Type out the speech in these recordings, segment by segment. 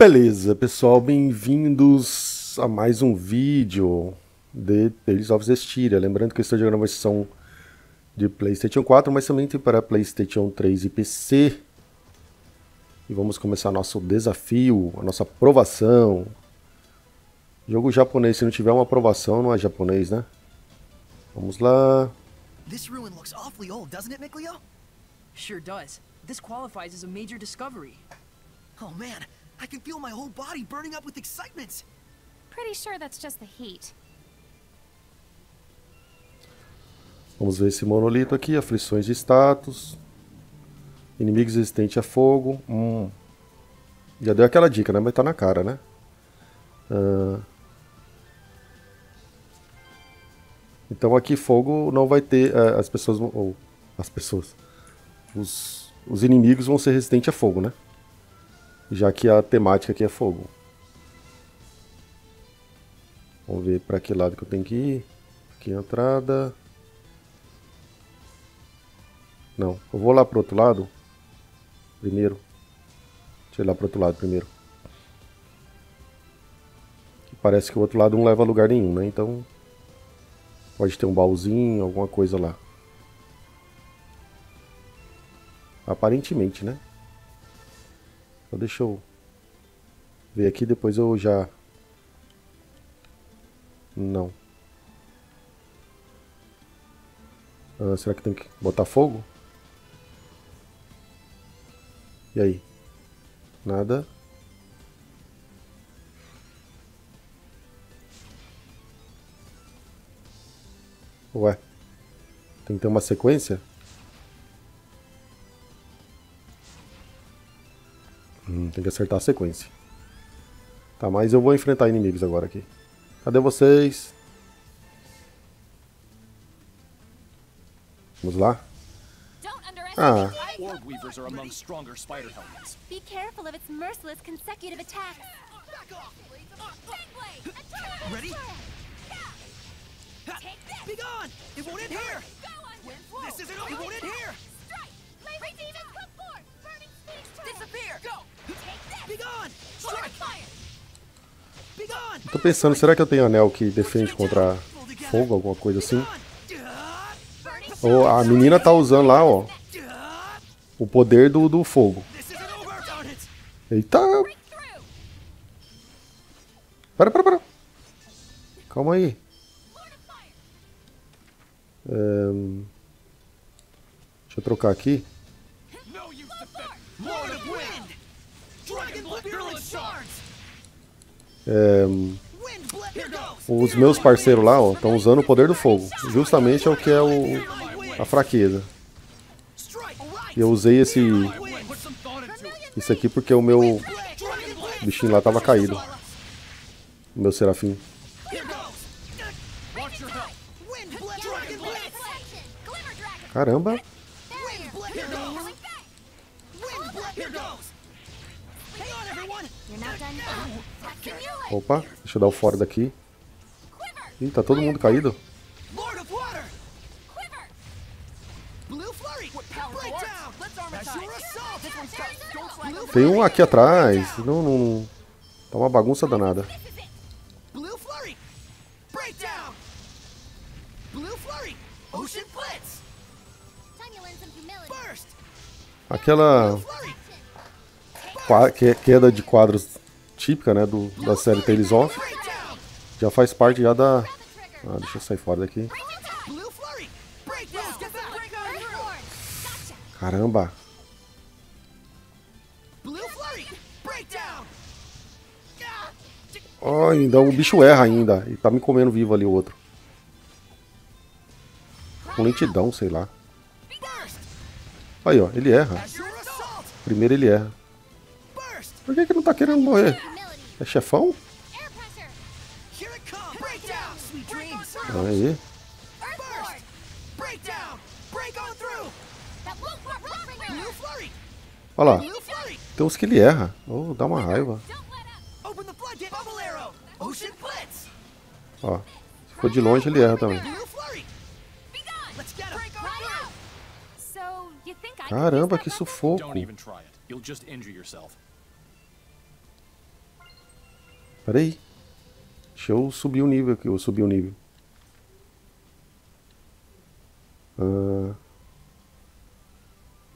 Beleza, pessoal, bem-vindos a mais um vídeo de Tales of Zestiria. Lembrando que eu estou jogando uma versão de Playstation 4, mas também tem para Playstation 3 e PC. E vamos começar nosso desafio, a nossa aprovação. Jogo japonês, se não tiver uma aprovação, não é japonês, né? Vamos lá. This ruin looks awfully old, doesn't it, Mikleo? Sure does. This qualifies as a major discovery. Oh man, I can feel my whole body burning up with excitement. Pretty sure that's just the heat. Vamos ver esse monolito aqui, aflições de status. Inimigos resistentes a fogo. Já deu aquela dica, né? Mas tá na cara, né? Então aqui fogo não vai ter... Os inimigos vão ser resistentes a fogo, né? Já que a temática aqui é fogo. Vamos ver pra que lado que eu tenho que ir. Aqui é a entrada. Não, eu vou lá pro outro lado primeiro. Deixa eu ir lá pro outro lado primeiro. Parece que o outro lado não leva a lugar nenhum, né? Então pode ter um baúzinho, alguma coisa lá. Aparentemente, né? Então deixa eu ver aqui, depois eu já... Não. Será que tem que botar fogo? E aí? Nada. Ué. Tem que ter uma sequência? Tem que acertar a sequência. Tá, mas eu vou enfrentar inimigos agora aqui. Cadê vocês? Vamos lá. Ah. Tô pensando, será que eu tenho anel que defende contra fogo, alguma coisa assim? Oh, a menina tá usando lá, ó, o poder do fogo. Eita! Para. Calma aí. Deixa eu trocar aqui. Os meus parceiros lá, ó, estão usando o poder do fogo. Justamente é o que é a fraqueza. E eu usei isso aqui porque o meu bichinho lá tava caído. O meu serafim. Caramba! Opa, deixa eu dar o fora daqui. Ih, tá todo mundo caído. Tem um aqui atrás. Não. Tá uma bagunça danada. Aquela queda de quadros típica, né, da série Tales of. Já faz parte já da... Ah, deixa eu sair fora daqui. Caramba! Oh, então o bicho erra ainda. E tá me comendo vivo ali o outro. Com lentidão, sei lá. Aí, ó, ele erra. Primeiro ele erra. Por que não tá querendo morrer? É chefão? Aí. Olha lá. Tem uns que ele erra. Oh, dá uma raiva. Ó, ficou de longe, ele erra também. Caramba, que sufoco. Peraí. Deixa eu subir o nível aqui. Eu subi o nível.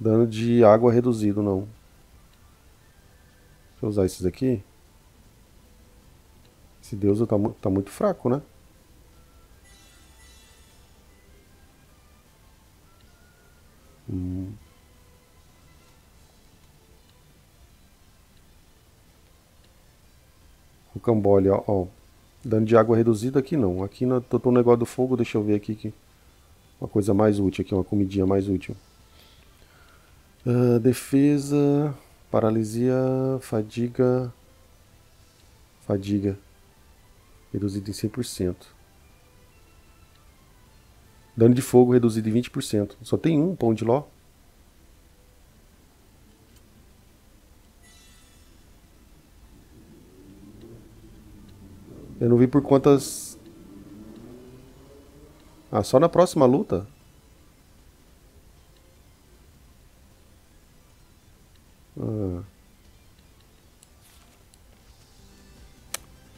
Dano de água reduzido, não. Deixa eu usar esses aqui. Esse deus tá muito fraco, né? O Cambole, ó. Dano de água reduzido aqui não. Aqui no negócio do fogo, deixa eu ver aqui que... Uma coisa mais útil aqui, uma comidinha mais útil. Defesa, paralisia, fadiga. Fadiga. Reduzido em 100%. Dano de fogo reduzido em 20%. Só tem um pão de ló. Eu não vi por quantas... Ah, só na próxima luta?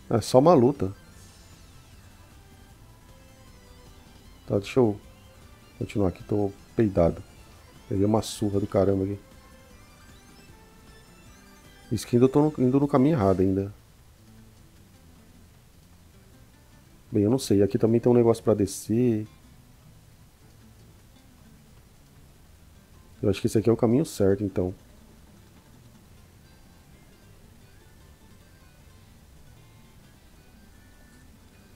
É só uma luta. Tá, deixa eu continuar aqui, tô peidado. Peguei uma surra do caramba aqui. Isso que ainda eu tô indo no caminho errado ainda. Bem, eu não sei, aqui também tem um negócio pra descer. Eu acho que esse aqui é o caminho certo, então.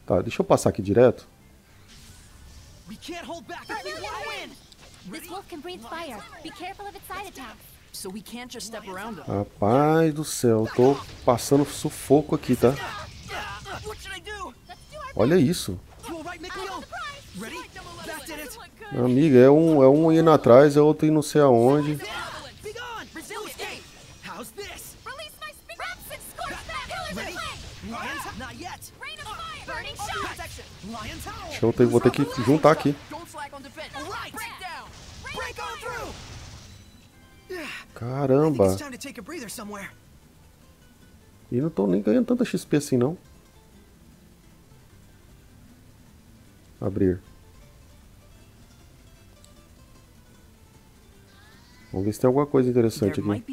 Tá, deixa eu passar aqui direto. Rapaz do céu, eu tô passando sufoco aqui, tá? Olha isso. Minha amiga, é um indo atrás, é outro indo não sei aonde. Vou ter que juntar aqui. Caramba. E não tô nem ganhando tanta XP assim, não. Abrir. Vamos ver se tem alguma coisa interessante aqui.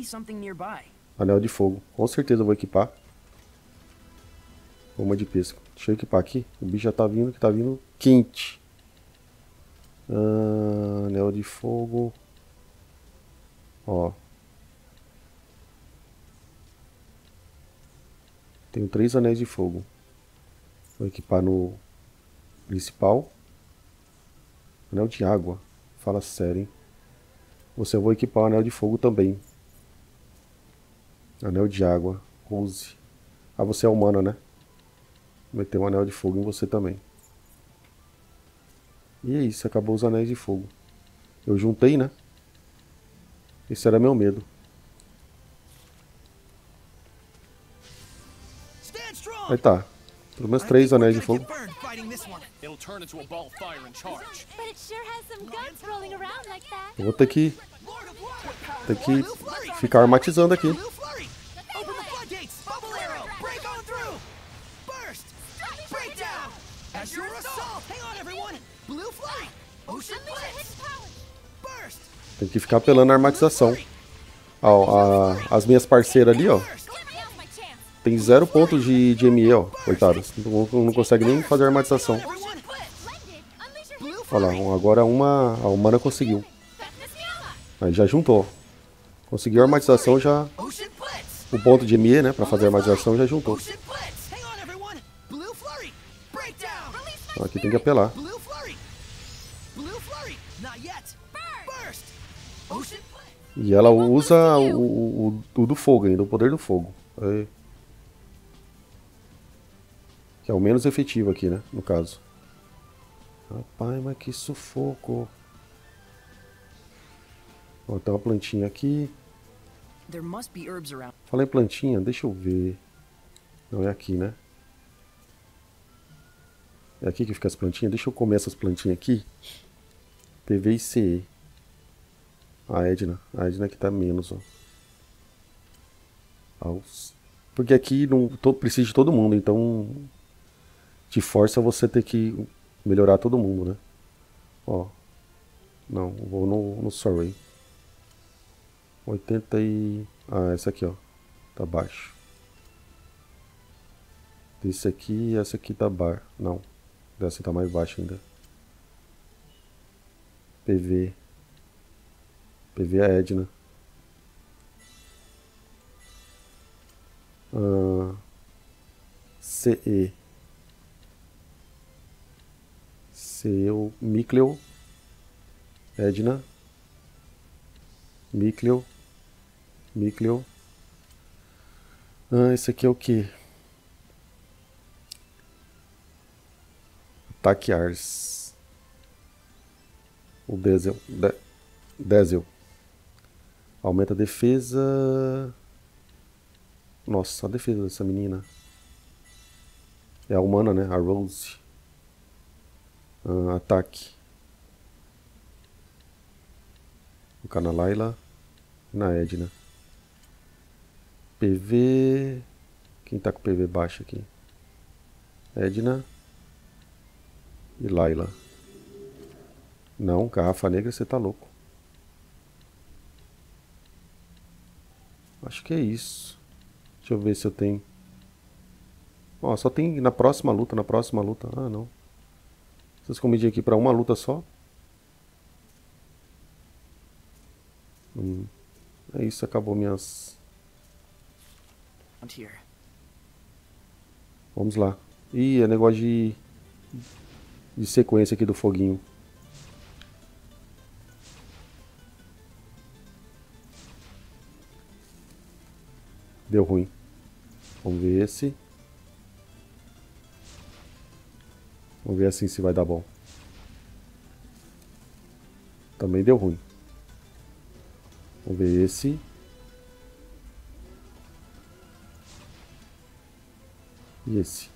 Anel de fogo. Com certeza eu vou equipar. Goma de pesca. Deixa eu equipar aqui. O bicho já tá vindo, que tá vindo quente. Anel de fogo. Ó. Tenho 3 anéis de fogo. Vou equipar no... principal. Anel de água. Fala sério, hein? Eu vou equipar o anel de fogo também. Anel de água. Rose. Ah, você é humana, né? Vai ter um anel de fogo em você também. E é isso. Acabou os anéis de fogo. Eu juntei, né? Esse era meu medo. Aí tá. Pelo menos 3 anéis de fogo. Eu vou ter que ficar armatizando aqui. Tem que ficar apelando a armatização. Ó, as minhas parceiras ali, ó. Tem 0 pontos de ME, ó. Coitadas. Não consegue nem fazer armatização. Olha lá, agora a humana conseguiu. Aí já juntou. Conseguiu a armatização já. O ponto de ME, né? Pra fazer a armatização já juntou. Então aqui tem que apelar. E ela usa o do fogo ainda, o poder do fogo. Aí. Que é o menos efetivo aqui, né? No caso. Rapaz, mas que sufoco. Ó, tem uma plantinha aqui. Fala em plantinha, deixa eu ver. Não é aqui, né? É aqui que fica as plantinhas? Deixa eu comer essas plantinhas aqui. PV e CE. A Edna. A Edna que tá menos, ó. Aos. Porque aqui não precisa de todo mundo, então te força você ter que melhorar todo mundo, né? Ó. Não, vou no Sorry. 80 e... Ah, essa aqui, ó. Tá baixo. Esse aqui e essa aqui tá bar. Não. Essa tá mais baixa ainda. PV. PV é a Edna. CE. CE o Mikleo. Edna. Mikleo. Mikleo. Esse aqui é o que? Ataque Ars. O Diesel. Diesel. Aumenta a defesa. Nossa, a defesa dessa menina. É a humana, né? A Rose. Ataque. Colocar na Laila. Na Edna. PV. Quem tá com PV baixo aqui? Edna. E Laila. Não, garrafa negra, você tá louco. Acho que é isso. Deixa eu ver se eu tenho. Ó, só tem na próxima luta, na próxima luta. Ah, não. Vocês comidir aqui pra uma luta só. É isso, acabou minhas... Vamos lá. Ih, é negócio de sequência aqui do foguinho. Deu ruim. Vamos ver esse. Vamos ver assim se vai dar bom. Também deu ruim. Vamos ver esse. E esse.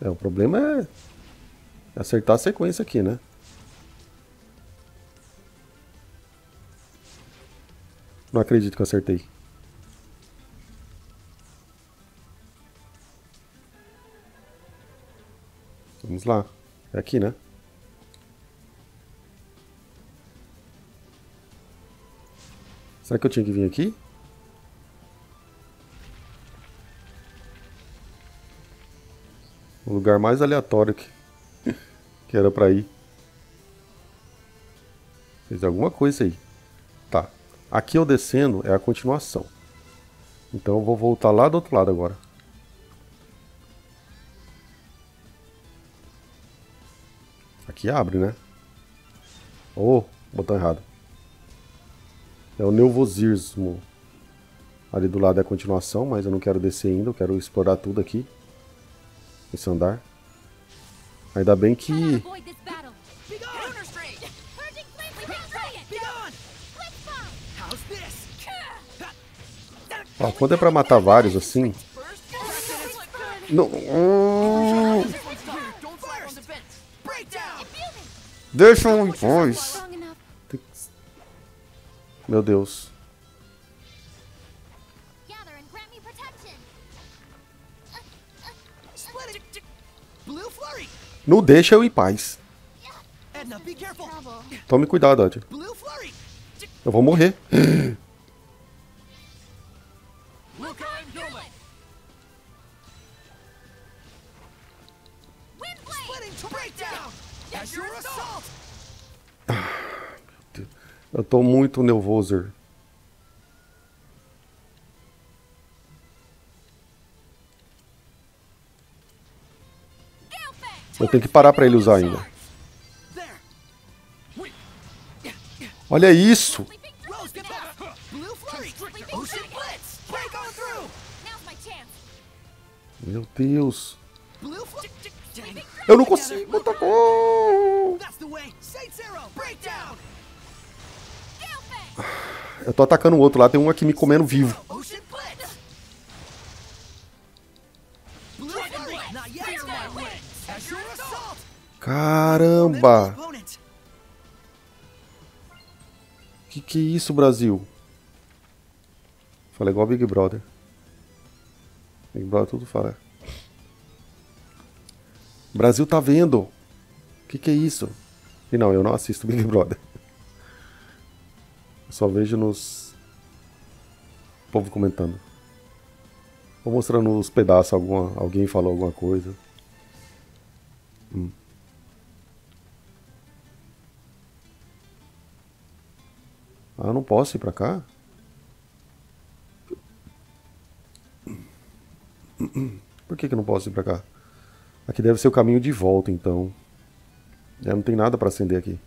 É, o problema é acertar a sequência aqui, né? Não acredito que eu acertei. Vamos lá. É aqui, né? Será que eu tinha que vir aqui? O lugar mais aleatório que era pra ir. Fez alguma coisa aí. Tá. Aqui eu descendo é a continuação. Então eu vou voltar lá do outro lado agora. Aqui abre, né? Oh, botão errado. É o nervosismo. Ali do lado é a continuação, mas eu não quero descer ainda. Eu quero explorar tudo aqui. Esse andar. Ainda bem que... Ó, quando é pra matar vários assim... Não... Deixa eu em paz. Meu Deus. Não deixa eu em paz. Tome cuidado, Edna. Eu vou morrer. Eu tô muito nervoso. Eu tenho que parar pra ele usar ainda. Olha isso! Meu Deus! Eu não consigo botar gol! Eu tô atacando o outro lá, tem um aqui me comendo vivo. Caramba! Que é isso, Brasil? Fala igual Big Brother. Big Brother tudo fala. O Brasil tá vendo. Que é isso? E não, eu não assisto Big Brother. Eu só vejo nos... O povo comentando. Vou mostrando os pedaços, alguém falou alguma coisa. Ah, eu não posso ir pra cá? Por que eu não posso ir pra cá? Aqui deve ser o caminho de volta, então. É, não tem nada pra acender aqui.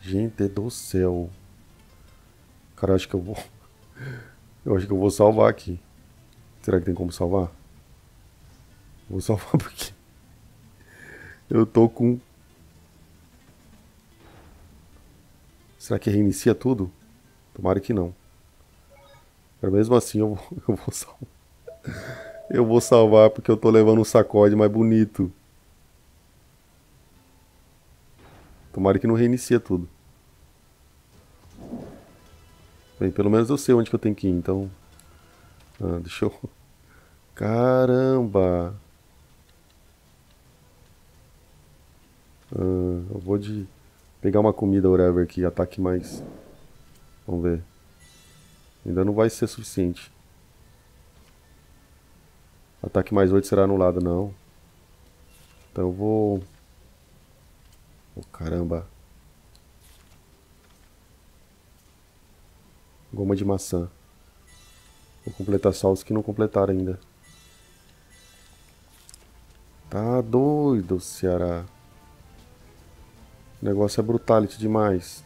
Gente do céu. Cara, acho que eu vou... Eu acho que eu vou salvar aqui. Será que tem como salvar? Vou salvar porque... Eu tô com... Será que reinicia tudo? Tomara que não. Mas mesmo assim eu vou salvar. Eu vou salvar porque eu tô levando um sacode mais bonito. Tomara que não reinicia tudo. Bem, pelo menos eu sei onde que eu tenho que ir, então... Ah, deixa eu... Caramba! Ah, eu vou de... Pegar uma comida, whatever, que ataque mais... Vamos ver. Ainda não vai ser suficiente. Ataque mais 8 será anulado, não. Então eu vou... Oh, caramba. Goma de maçã. Vou completar só os que não completaram ainda. Tá doido, Ceará. O negócio é brutality demais.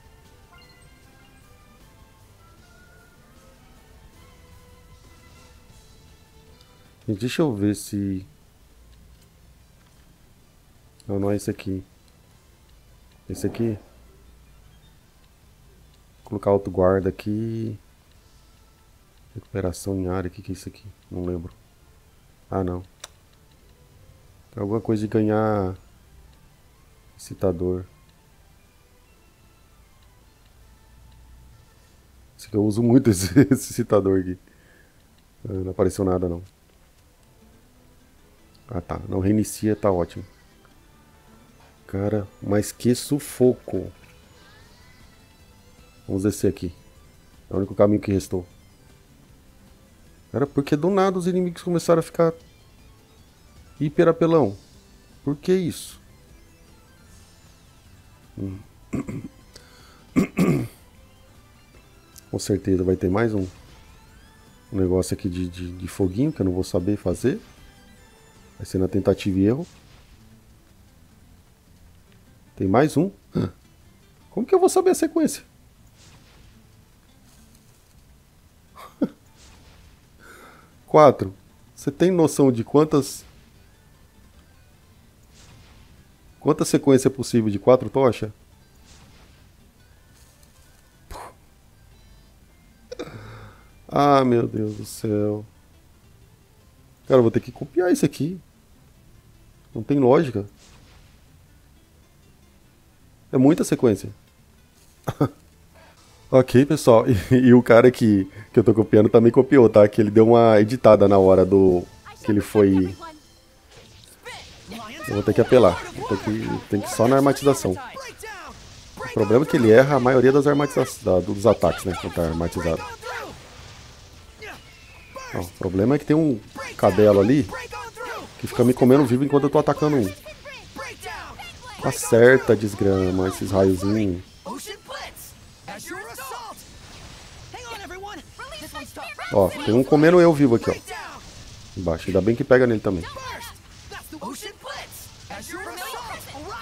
Gente, deixa eu ver se... Não, não é esse aqui. Esse aqui. Vou colocar auto guarda aqui. Recuperação em área. O que é isso aqui? Não lembro. Ah, não. Tem alguma coisa de ganhar... Excitador. Esse aqui eu uso muito, esse excitador aqui. Ah, não apareceu nada, não. Ah, tá. Não reinicia, tá ótimo. Cara, mas que sufoco. Vamos descer aqui. É o único caminho que restou. Cara, por que do nada os inimigos começaram a ficar... Hiper apelão? Por que isso? Com certeza vai ter mais um negócio aqui de foguinho que eu não vou saber fazer. Vai ser na tentativa e erro. Tem mais um? Como que eu vou saber a sequência? Quatro. Você tem noção de quanta sequência é possível de 4 tochas? Ah, meu Deus do céu. Cara, eu vou ter que copiar isso aqui. Não tem lógica. É muita sequência. Ok, pessoal. E o cara que eu tô copiando também copiou, tá? Que ele deu uma editada na hora do... Que ele foi... Eu vou ter que apelar. Tem que só na armatização. O problema é que ele erra a maioria das dos ataques, né? Quando tá armatizado. Não, o problema é que tem um cadelo ali que fica me comendo vivo enquanto eu tô atacando um. Acerta, desgrama, esses raiozinhos. Ó, tem um comendo eu vivo aqui, ó. Embaixo. Ainda bem que pega nele também.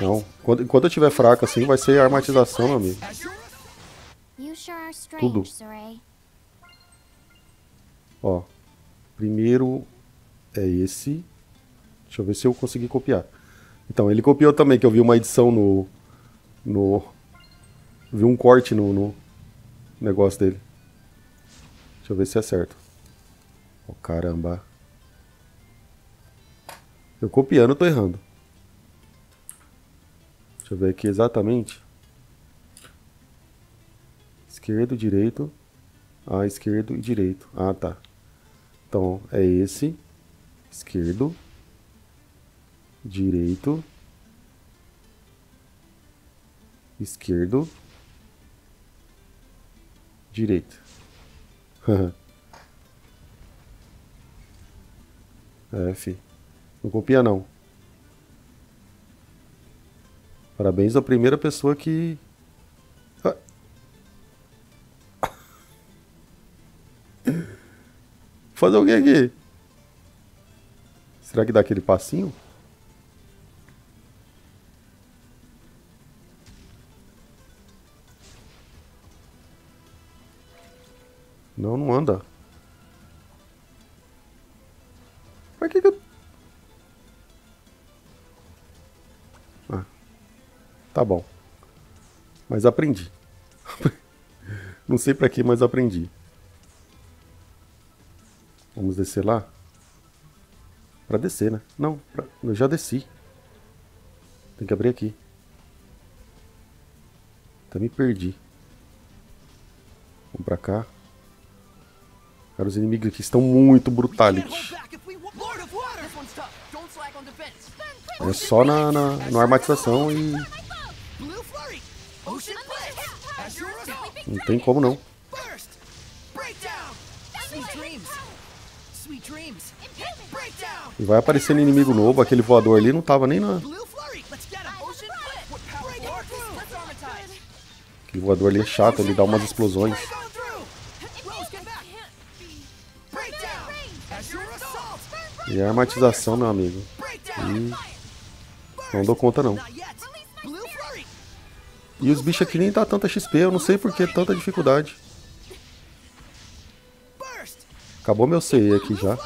Não, enquanto eu tiver fraca assim, vai ser armatização, meu amigo. Tudo. Ó, primeiro é esse. Deixa eu ver se eu consegui copiar. Então, ele copiou também, que eu vi uma edição vi um corte no negócio dele. Deixa eu ver se é certo. Ó, caramba. Eu copiando, eu tô errando. Deixa eu ver aqui exatamente. esquerdo, direito, A, esquerdo e direito. Ah, tá. Então, é esse. Esquerdo. Direito. Esquerdo. Direito. É, fi. Não copia, não. Parabéns à primeira pessoa que... Fazer o que aqui? Será que dá aquele passinho? Não, não anda. Pra que eu... Ah, tá bom. Mas aprendi. Não sei pra que, mas aprendi. Vamos descer lá? Pra descer, né? Não, pra... eu já desci. Tem que abrir aqui. Até me perdi. Vamos pra cá. Cara, os inimigos aqui estão muito brutalities. É só na armatização e... Não tem como não. E vai aparecendo inimigo novo. Aquele voador ali não tava nem na... Aquele voador ali é chato, ele dá umas explosões. E a armatização, meu amigo. E... não dou conta, não. E os bichos aqui nem dá tanta XP. Eu não sei por que tanta dificuldade. Acabou meu CE aqui já.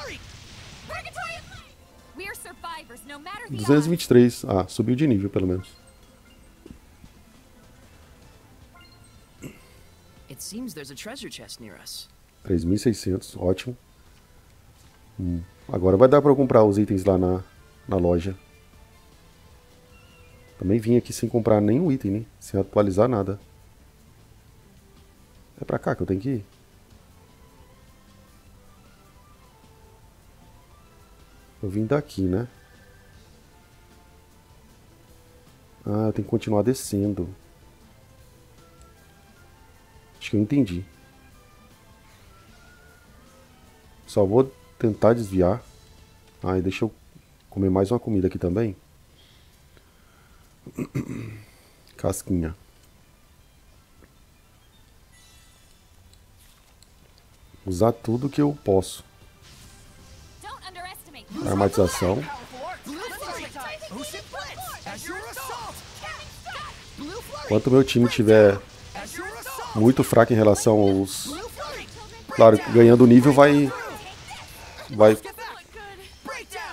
223. Ah, subiu de nível, pelo menos. Parece que há uma chest near us. 3.600, ótimo. Agora vai dar pra eu comprar os itens lá na loja. Também vim aqui sem comprar nenhum item, né? Sem atualizar nada. É pra cá que eu tenho que ir. Eu vim daqui, né? Ah, eu tenho que continuar descendo. Acho que eu entendi. Só vou tentar desviar. Ah, e deixa eu comer mais uma comida aqui também. Casquinha. Usar tudo que eu posso. Armatização. Enquanto meu time tiver muito fraco em relação aos... Claro, ganhando nível vai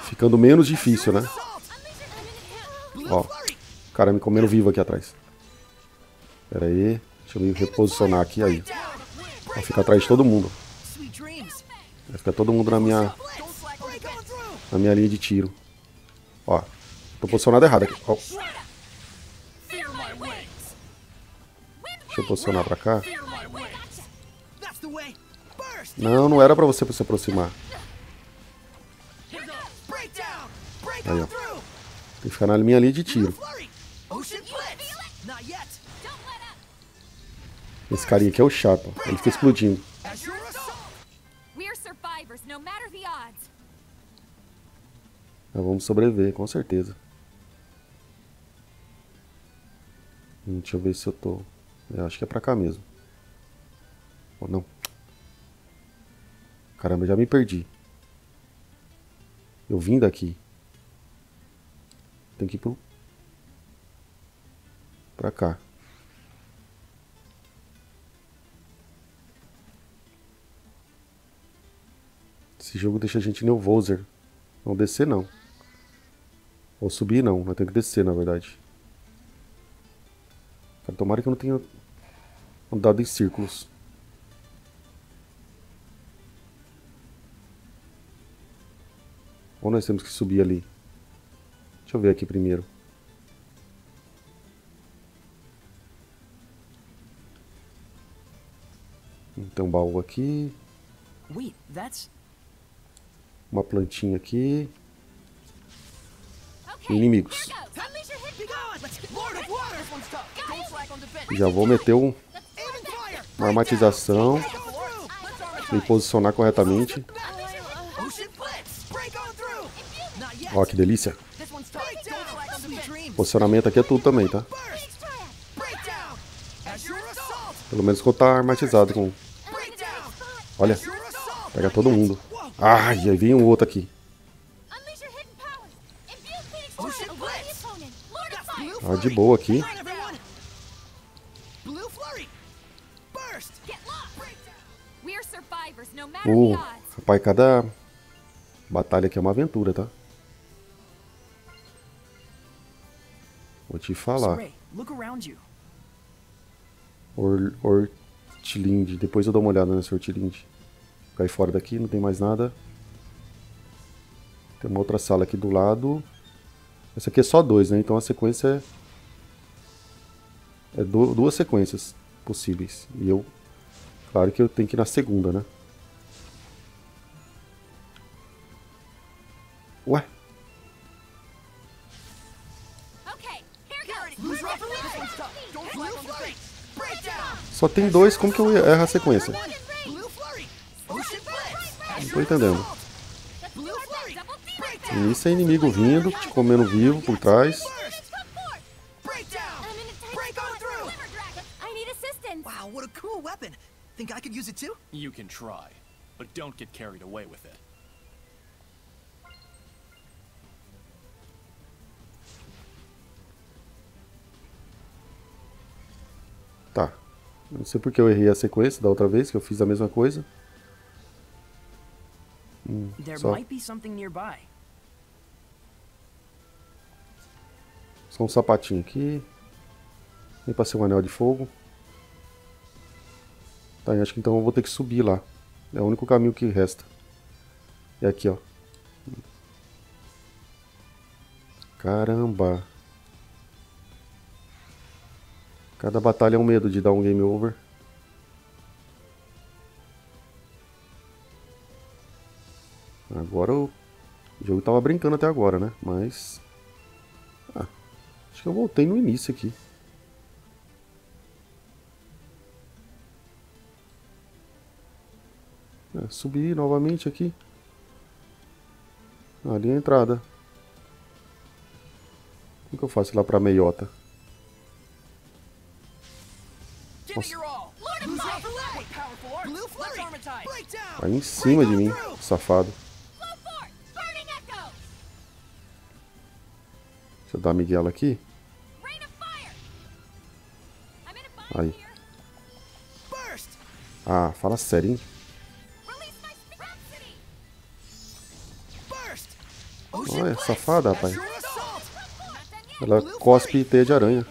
ficando menos difícil, né? Ó, o cara me comendo vivo aqui atrás. Pera aí, deixa eu me reposicionar aqui, aí. Vai ficar atrás de todo mundo. Vai ficar todo mundo na minha linha de tiro. Ó, tô posicionado errado aqui. Ó. Deixa eu posicionar pra cá. Não, não era pra você se aproximar. Aí, ó. Tem que ficar na minha linha de tiro. Esse carinha aqui é o chato. Ele fica explodindo. Nós vamos sobreviver, com certeza. Deixa eu ver se eu tô... Eu acho que é pra cá mesmo. Ou não? Caramba, já me perdi. Eu vim daqui. Tem que ir pra cá. Esse jogo deixa a gente nervoser. Não descer não. Ou subir não, nós temos que descer na verdade. Cara, tomara que eu não tenha andado em círculos. Ou nós temos que subir ali? Deixa eu ver aqui primeiro. Então, baú aqui. Uma plantinha aqui. Inimigos. Já vou meter uma armatização. Me posicionar corretamente. Ó, que delícia. Posicionamento aqui é tudo também, tá? Pelo menos que eu tá armatizado com... Olha, pega todo mundo. Ai, aí vem um outro aqui. Ah, de boa aqui. Rapaz, cada batalha aqui é uma aventura, tá? Vou te falar. Ortlinde. Depois eu dou uma olhada nessa Ortlinde. Cai fora daqui, não tem mais nada. Tem uma outra sala aqui do lado. Essa aqui é só dois, né? Então a sequência é duas sequências possíveis. E eu... Claro que eu tenho que ir na segunda, né? Ué? Só tem dois, como que eu erro a sequência? Não tô entendendo. E isso é inimigo vindo, te comendo vivo por trás. Tá. Não sei porque eu errei a sequência da outra vez, que eu fiz a mesma coisa. Só um sapatinho aqui. Nem passei um anel de fogo. Tá, eu acho que então eu vou ter que subir lá. É o único caminho que resta. É aqui, ó. Caramba. Cada batalha é um medo de dar um game over. Agora o jogo tava brincando até agora, né? Mas... Ah, acho que eu voltei no início aqui. É, subir novamente aqui. Ali é a entrada. Como que eu faço lá pra meiota? Aí em cima de mim, safado. Deixa eu dar a miguela aqui. Aí. Ah, fala sério, hein? Olha, safada, rapaz. Ela cospe teia de aranha.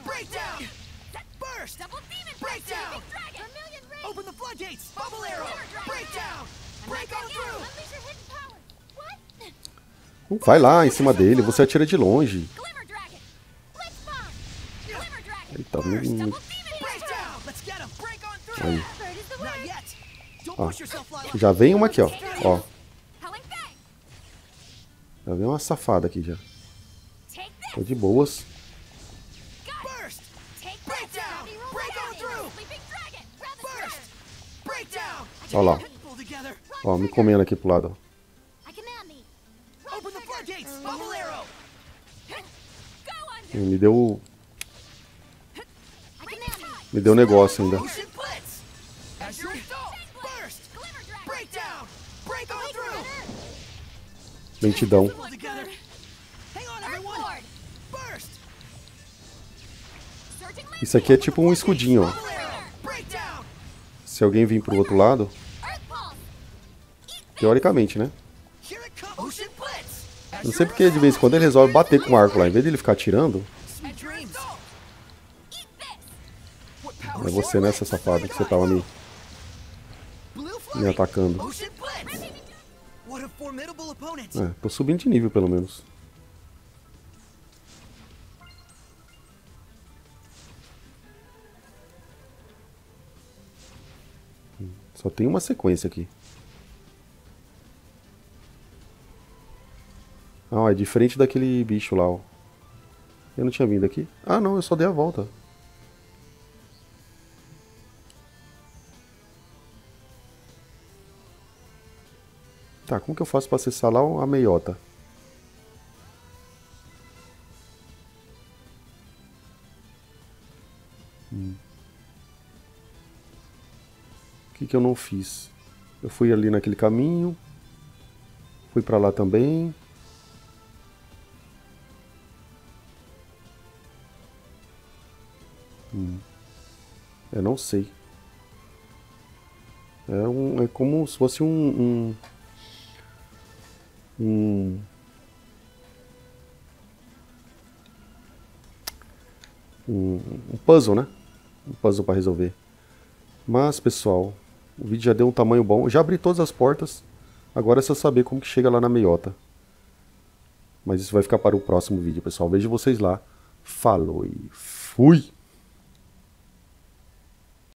Vai lá, em cima dele, você atira de longe. Eita, aí. Ó, já vem uma aqui, ó. Ó. Já vem uma safada aqui, já. Tô de boas. Ó lá. Ó, me comendo aqui pro lado, ó. Me deu negócio ainda. Lentidão. Isso aqui é tipo um escudinho, ó. Se alguém vir pro outro lado, teoricamente, né? Eu não sei porque de vez em quando ele resolve bater com o arco lá. Em vez de ele ficar atirando. É você nessa, safada, que você tava me atacando. É, tô subindo de nível pelo menos. Só tem uma sequência aqui. Ah, ó, é diferente daquele bicho lá, ó. Eu não tinha vindo aqui? Ah, não, eu só dei a volta. Tá, como que eu faço pra acessar lá a meiota? O que que eu não fiz? Eu fui ali naquele caminho. Fui pra lá também. Eu não sei. É como se fosse um puzzle, né? Um puzzle para resolver. Mas, pessoal, o vídeo já deu um tamanho bom. Eu já abri todas as portas. Agora é só saber como que chega lá na meiota. Mas isso vai ficar para o próximo vídeo, pessoal. Vejo vocês lá. Falou e fui!